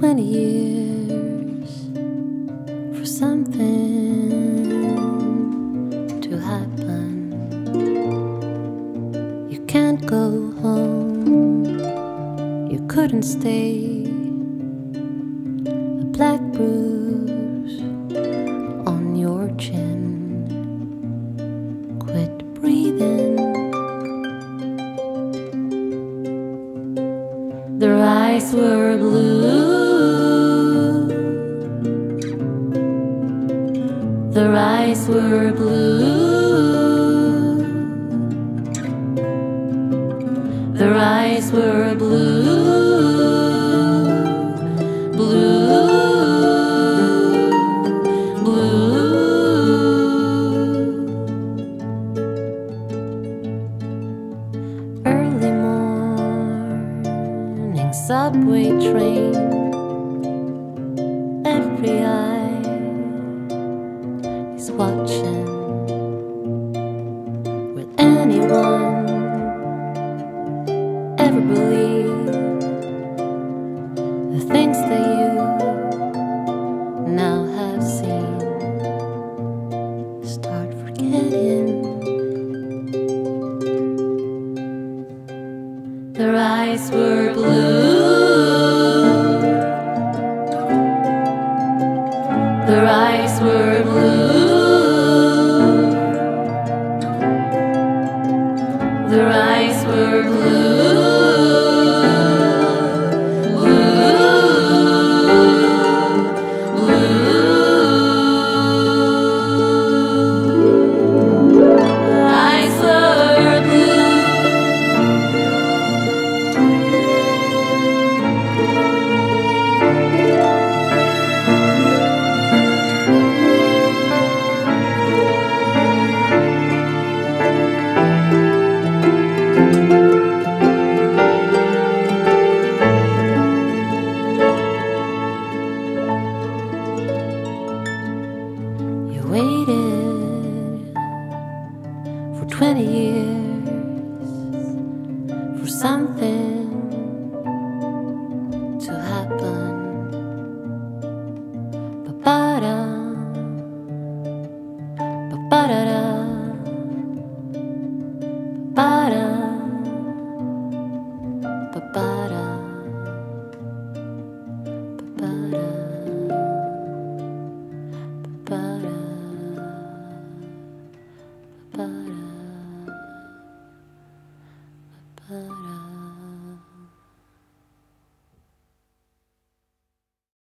20 years for something to happen. You can't go home, you couldn't stay. A black bruise on your chin. Quit breathing. Their eyes were blue. Their eyes were blue. Their eyes were blue. Blue. Blue. Early morning subway train, every eye is watching. Will anyone ever believe the things that you now have seen? Start forgetting. Their eyes were blue. Their eyes were blue. Their eyes were blue. Blue. Blue. Eyes were blue. Waited for 20 years for something to happen. Ba-ba-da, ba-ba-da-da, ba-ba-da, ba-ba-da, ba-ba-da. Ba-da.